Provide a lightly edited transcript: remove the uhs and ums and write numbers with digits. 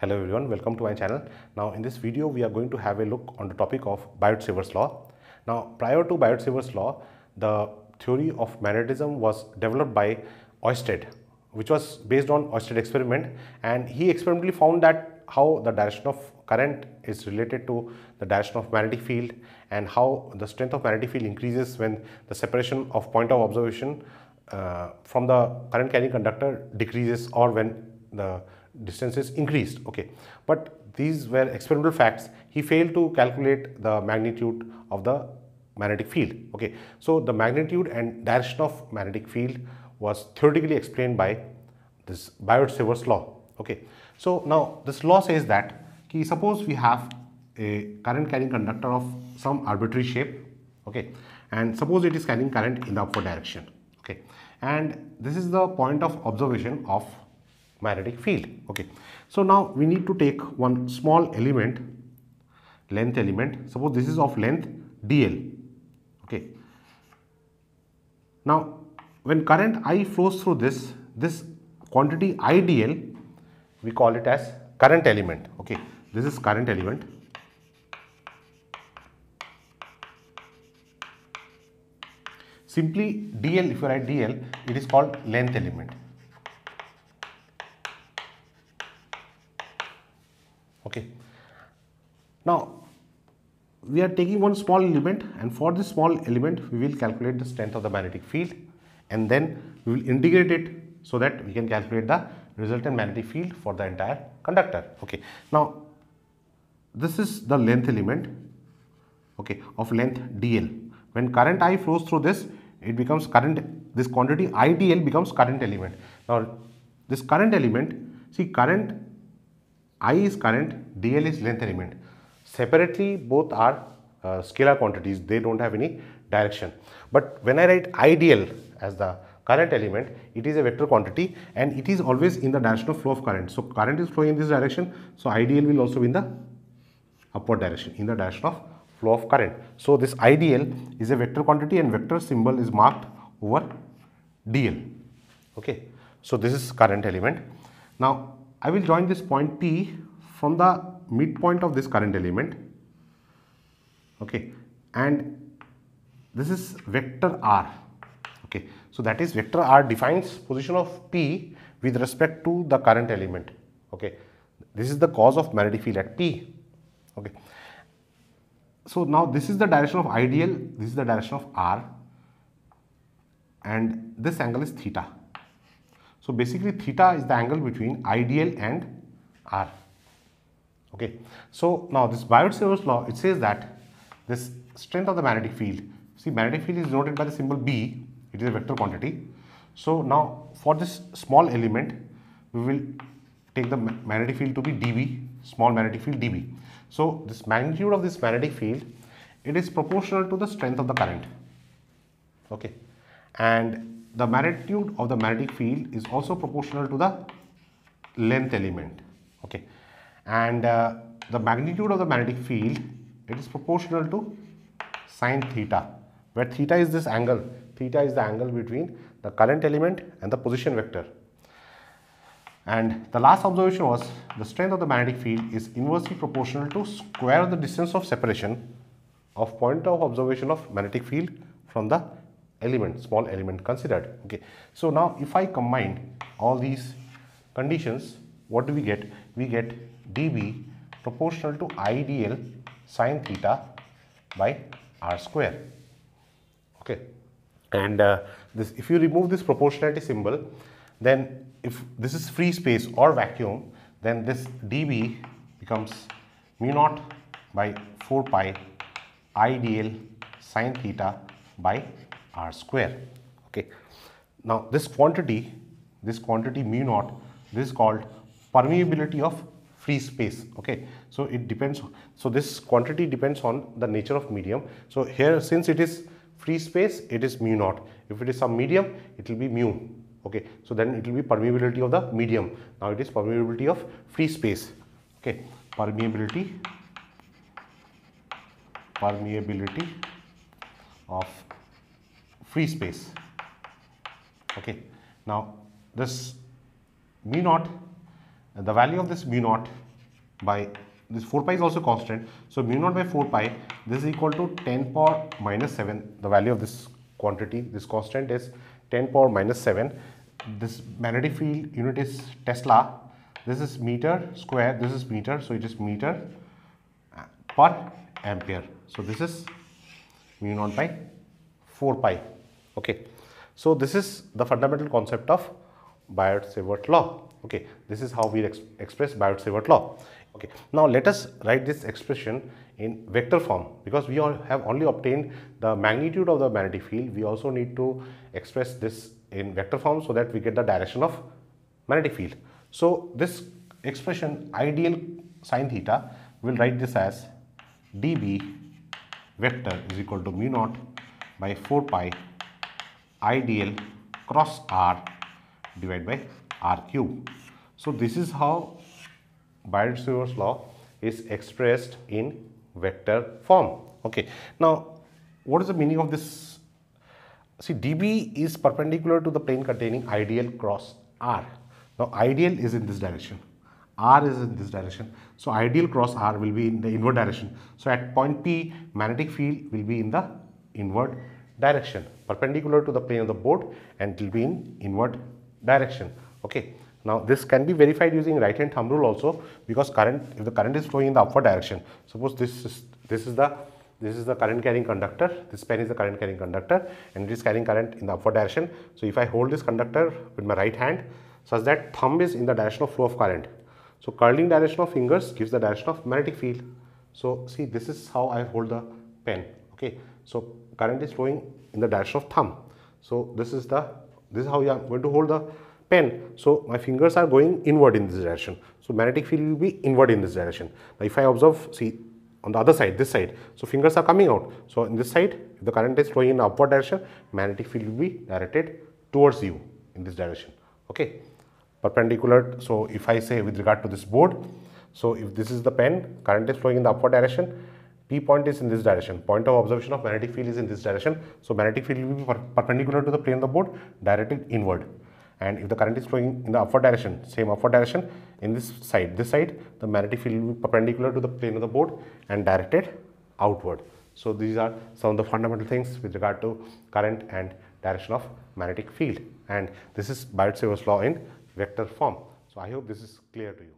Hello everyone, welcome to my channel. Now in this video we are going to have a look on the topic of Biot-Savart's law. Now prior to Biot-Savart's law, the theory of magnetism was developed by Oersted, which was based on Oersted experiment, and he experimentally found that how the direction of current is related to the direction of magnetic field and how the strength of magnetic field increases when the separation of point of observation from the current carrying conductor decreases or when the distances increased. Okay, but these were experimental facts. He failed to calculate the magnitude of the magnetic field. Okay, so the magnitude and direction of magnetic field was theoretically explained by this Biot-Savart's law. Okay, so now this law says that suppose we have a current carrying conductor of some arbitrary shape, okay, and suppose it is carrying current in the upward direction, okay, and this is the point of observation of magnetic field. Okay, so now we need to take one small element, length element. Suppose this is of length dl. Okay, now when current I flows through this quantity idl, we call it as current element. Okay, this is current element. Simply dl, if you write dl, it is called length element. Okay, now we are taking one small element, and for this small element we will calculate the strength of the magnetic field, and then we will integrate it so that we can calculate the resultant magnetic field for the entire conductor. Okay, now this is the length element, okay, of length dl. When current I flows through this, it becomes current, this quantity idl becomes current element. Now this current element, see, current I is current, dl is length element. Separately both are scalar quantities, they don't have any direction. But when I write idl as the current element, it is a vector quantity and it is always in the direction of flow of current. So current is flowing in this direction, so idl will also be in the upward direction, in the direction of flow of current. So this idl is a vector quantity and vector symbol is marked over dl. Okay, so this is current element. Now I will join this point P from the midpoint of this current element, okay, and this is vector R. Okay, so that is vector R defines position of P with respect to the current element. Okay, this is the cause of magnetic field at P. Okay, so now this is the direction of idl, this is the direction of R, and this angle is theta. So basically theta is the angle between idl and R. Okay, so now this Biot-Savart's law, it says that this strength of the magnetic field, see, magnetic field is denoted by the symbol B, it is a vector quantity. So now for this small element, we will take the magnetic field to be dB, small magnetic field dB. So this magnitude of this magnetic field, it is proportional to the strength of the current. Okay, and the magnitude of the magnetic field is also proportional to the length element. Okay, and the magnitude of the magnetic field, it is proportional to sine theta, where theta is this angle. Theta is the angle between the current element and the position vector. And the last observation was the strength of the magnetic field is inversely proportional to square of the distance of separation of point of observation of magnetic field from the element, small element considered. Okay, so now if I combine all these conditions, what do we get? We get dB proportional to idl sine theta by r square. Okay, and this, if you remove this proportionality symbol, then if this is free space or vacuum, then this dB becomes mu naught by 4 pi idl sine theta by r square. Okay, now this quantity mu naught, this is called permeability of free space. Okay, so it depends, so this quantity depends on the nature of medium. So here, since it is free space, it is mu naught. If it is some medium, it will be mu. Okay, so then it will be permeability of the medium. Now it is permeability of free space. Okay, permeability of free space. Okay, now this mu naught the value of this mu naught by this 4 pi is also constant. So mu naught by 4 pi, this is equal to 10 power minus 7. The value of this quantity, this constant, is 10 power minus 7. This magnetic field unit is Tesla. This is meter square. This is meter. So it is meter per ampere. So this is mu naught by 4 pi. Okay. So this is the fundamental concept of Biot-Savart law. Okay. This is how we express Biot-Savart law. Okay. Now let us write this expression in vector form, because we all have only obtained the magnitude of the magnetic field. We also need to express this in vector form so that we get the direction of magnetic field. So this expression ideal sine theta, we will write this as dB vector is equal to mu naught by 4 pi ideal cross r divided by r cube. So this is how Biot-Savart's law is expressed in vector form. Okay. Now what is the meaning of this? See, dB is perpendicular to the plane containing ideal cross r. Now ideal is in this direction, r is in this direction. So ideal cross r will be in the inward direction. So at point P, magnetic field will be in the inward direction, perpendicular to the plane of the board, and it will be in inward direction. Okay. Now this can be verified using right hand thumb rule also, because if the current is flowing in the upward direction, suppose this is the current carrying conductor, this pen is the current carrying conductor, and it is carrying current in the upward direction. So if I hold this conductor with my right hand such that thumb is in the direction of flow of current, so curling direction of fingers gives the direction of magnetic field. So see, this is how I hold the pen. Okay, so current is flowing in the direction of thumb. So this is how you are going to hold the pen. So my fingers are going inward in this direction. So magnetic field will be inward in this direction. Now if I observe, see on the other side, this side, so fingers are coming out. So in this side, if the current is flowing in the upward direction, magnetic field will be directed towards you in this direction. Okay, perpendicular. So if I say with regard to this board, so if this is the pen, current is flowing in the upward direction, P point is in this direction, point of observation of magnetic field is in this direction. So magnetic field will be perpendicular to the plane of the board, directed inward. And if the current is flowing in the upward direction, same upward direction, in this side, the magnetic field will be perpendicular to the plane of the board and directed outward. So these are some of the fundamental things with regard to current and direction of magnetic field. And this is Biot-Savart's law in vector form. So I hope this is clear to you.